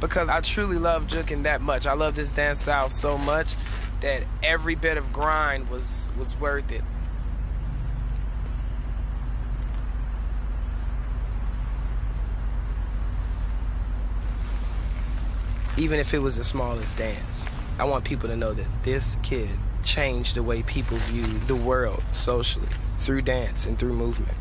because I truly love juking that much. I love this dance style so much that every bit of grind was worth it. Even if it was the smallest dance, I want people to know that this kid changed the way people view the world socially through dance and through movement.